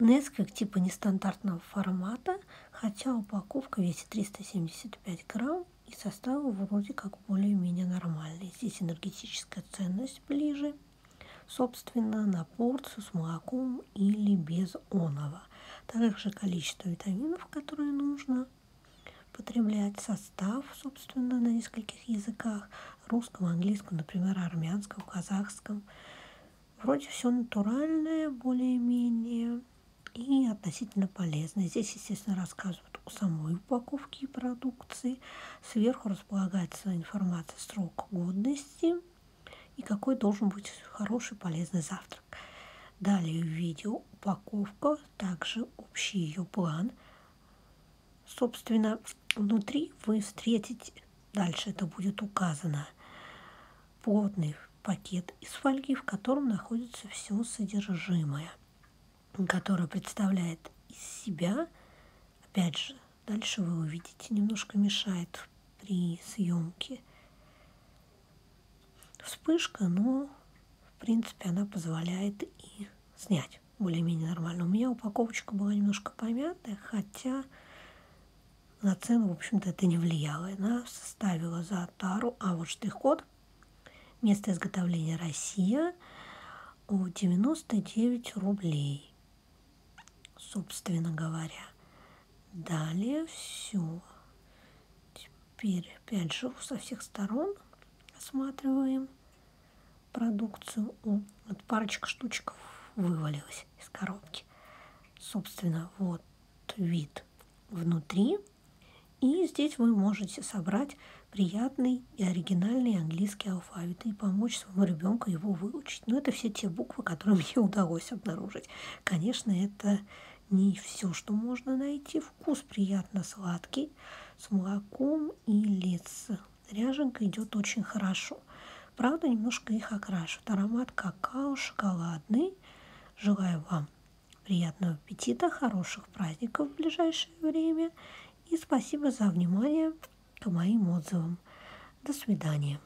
Несквик типа нестандартного формата, хотя упаковка весит 375 грамм и состав вроде как более-менее нормальный. Здесь энергетическая ценность ближе, собственно, на порцию с молоком или без онова. Также количество витаминов, которые нужно потреблять, состав, собственно, на нескольких языках, русском, английском, например, армянском, казахском. Вроде все натуральное, более-менее, и относительно полезное. Здесь, естественно, рассказывают о самой упаковке и продукции. Сверху располагается информация срок годности и какой должен быть хороший полезный завтрак. Далее в видео упаковка, также общий ее план. Собственно, внутри вы встретите, дальше это будет указано, плотный пакет из фольги, в котором находится все содержимое, которое представляет из себя, опять же, дальше вы увидите, немножко мешает при съемке вспышка, но в принципе она позволяет и снять более-менее нормально. У меня упаковочка была немножко помятая, хотя на цену, в общем-то, это не влияло. Она составила за тару, а вот штрих-код, место изготовления Россия, 99 рублей, собственно говоря. Далее все. Теперь опять же со всех сторон осматриваем продукцию. Вот парочка штучек вывалилась из коробки. Собственно, вот вид внутри. И здесь вы можете собрать приятный и оригинальный английский алфавит и помочь своему ребенку его выучить. Но это все те буквы, которые мне удалось обнаружить. Конечно, это не все, что можно найти. Вкус приятно сладкий, с молоком или с ряженкой идет очень хорошо. Правда, немножко их окрашивают. Аромат какао, шоколадный. Желаю вам приятного аппетита, хороших праздников в ближайшее время. И спасибо за внимание к моим отзывам. До свидания.